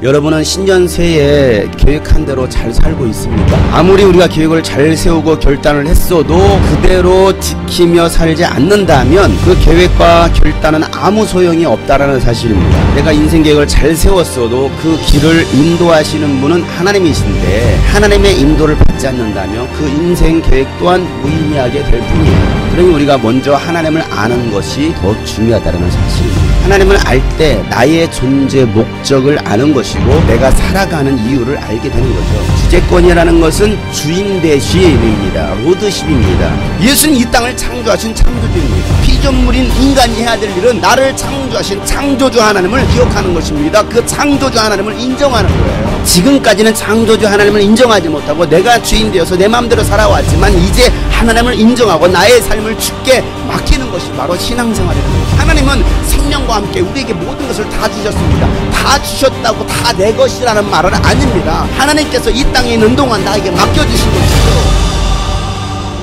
여러분은 신년새에 계획한 대로 잘 살고 있습니까? 아무리 우리가 계획을 잘 세우고 결단을 했어도 그대로 지키며 살지 않는다면 그 계획과 결단은 아무 소용이 없다라는 사실입니다. 내가 인생 계획을 잘 세웠어도 그 길을 인도하시는 분은 하나님이신데 하나님의 인도를 받지 않는다면 그 인생 계획 또한 무의미하게 될 뿐이에요. 그러니 우리가 먼저 하나님을 아는 것이 더 중요하다는 사실입니다. 하나님을 알 때 나의 존재 목적을 아는 것이고 내가 살아가는 이유를 알게 되는 거죠. 주재권이라는 것은 주인 대시의 의미입니다. 로드십입니다. 예수는 이 땅을 창조하신 창조주입니다. 피조물인 인간이 해야 될 일은 나를 창조하신 창조주 하나님을 기억하는 것입니다. 그 창조주 하나님을 인정하는 거예요. 지금까지는 창조주 하나님을 인정하지 못하고 내가 주인 되어서 내 마음대로 살아왔지만 이제 하나님을 인정하고 나의 삶을 주께 맡기는 것이 바로 신앙생활입니다. 하나님은 생명과 함께 우리에게 모든 것을 다 주셨습니다. 다 주셨다고 다 내 것이라는 말은 아닙니다. 하나님께서 이 땅에 있는 동안 나에게 맡겨주신 것이죠.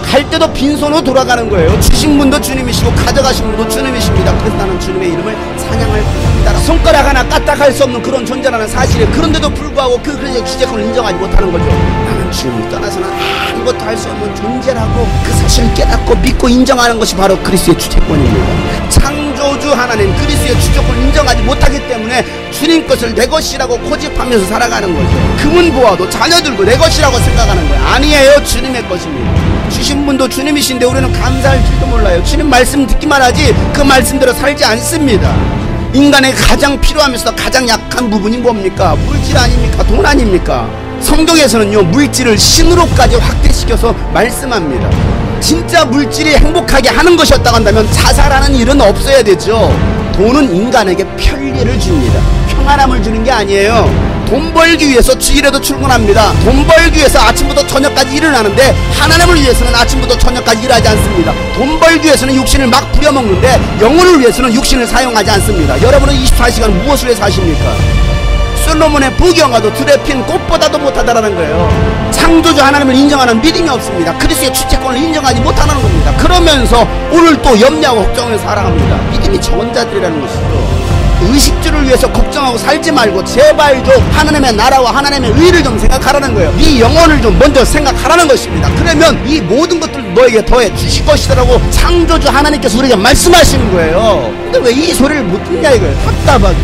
갈 때도 빈손으로 돌아가는 거예요. 주신 분도 주님이시고 가져가신 분도 주님이십니다. 그래서 나는 주님의 이름을 찬양할 뿐입니다. 손가락 하나 까딱할 수 없는 그런 존재라는 사실이에요. 그런데도 불구하고 그 주재권을 인정하지 못하는 거죠. 나는 주님을 떠나서는 아무것도 할 수 없는 존재라고 그 사실을 깨닫고 믿고 인정하는 것이 바로 그리스도의 주재권입니다. 창조주 하나님 그리스도의 주재권을 인정하지 못하기 때문에 주님 것을 내 것이라고 고집하면서 살아가는 거죠. 금은 보아도 자녀들도 내 것이라고 생각하는 거예요. 아니에요. 주님의 것입니다. 주신 분도 주님이신데 우리는 감사할 줄도 몰라요. 주님 말씀 듣기만 하지 그 말씀대로 살지 않습니다. 인간의 가장 필요하면서도 가장 약한 부분이 뭡니까? 물질 아닙니까? 돈 아닙니까? 성경에서는요 물질을 신으로까지 확대시켜서 말씀합니다. 진짜 물질이 행복하게 하는 것이었다고 한다면 자살하는 일은 없어야 되죠. 돈은 인간에게 편리를 줍니다. 평안함을 주는 게 아니에요. 돈 벌기 위해서 주일에도 출근합니다. 돈 벌기 위해서 아침부터 저녁까지 일을 하는데 하나님을 위해서는 아침부터 저녁까지 일하지 않습니다. 돈 벌기 위해서는 육신을 막 부려먹는데 영혼을 위해서는 육신을 사용하지 않습니다. 여러분은 24시간 무엇을 위해 사십니까? 솔로몬의 부경화도 들에 핀 꽃보다도 못하다라는 거예요. 창조주 하나님을 인정하는 믿음이 없습니다. 그리스도의 주재권을 인정하지 못하는 겁니다. 그러면서 오늘 또 염려하고 걱정을 살아갑니다. 믿음이 적은 자들이라는 것이죠. 의식주를 위해서 걱정하고 살지 말고 제발 좀 하나님의 나라와 하나님의 의의를 좀 생각하라는 거예요. 네 영혼을 좀 먼저 생각하라는 것입니다. 그러면 이 모든 것들도 너에게 더해 주실 것이라고 창조주 하나님께서 우리에게 말씀하시는 거예요. 근데 왜 이 소리를 못 듣냐 이거예요. 답답하게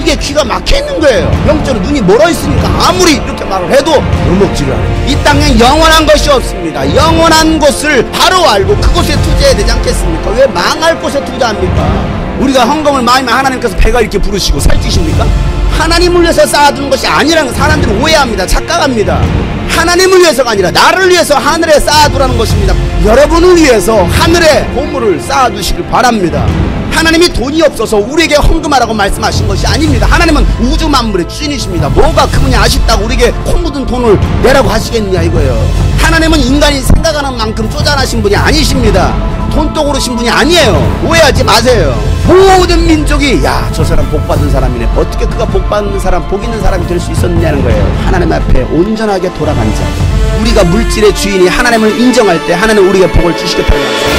이게 귀가 막혀있는 거예요. 영적으로 눈이 멀어있으니까 아무리 이렇게 말을 해도 욕먹지를 않아요. 이 땅엔 영원한 것이 없습니다. 영원한 것을 바로 알고 그곳에 투자해야 되지 않겠습니까? 왜 망할 곳에 투자합니까? 우리가 헌금을 많이 하면 하나님께서 배가 이렇게 부르시고 살찌십니까? 하나님을 위해서 쌓아둔 것이 아니라는 사람들은 오해합니다. 착각합니다. 하나님을 위해서가 아니라 나를 위해서 하늘에 쌓아두라는 것입니다. 여러분을 위해서 하늘에 보물을 쌓아두시길 바랍니다. 하나님이 돈이 없어서 우리에게 헌금하라고 말씀하신 것이 아닙니다. 하나님은 우주 만물의 주인이십니다. 뭐가 그분이 아쉽다고 우리에게 코 묻은 돈을 내라고 하시겠냐 이거예요. 하나님은 인간이 생각하는 만큼 쪼잔하신 분이 아니십니다. 돈독으로 신 분이 아니에요. 오해하지 마세요. 모든 민족이 야 저 사람 복받은 사람이네, 어떻게 그가 복받는 사람 복 있는 사람이 될 수 있었냐는 거예요. 하나님 앞에 온전하게 돌아간 자, 우리가 물질의 주인이 하나님을 인정할 때 하나님은 우리에게 복을 주시게 됩니다.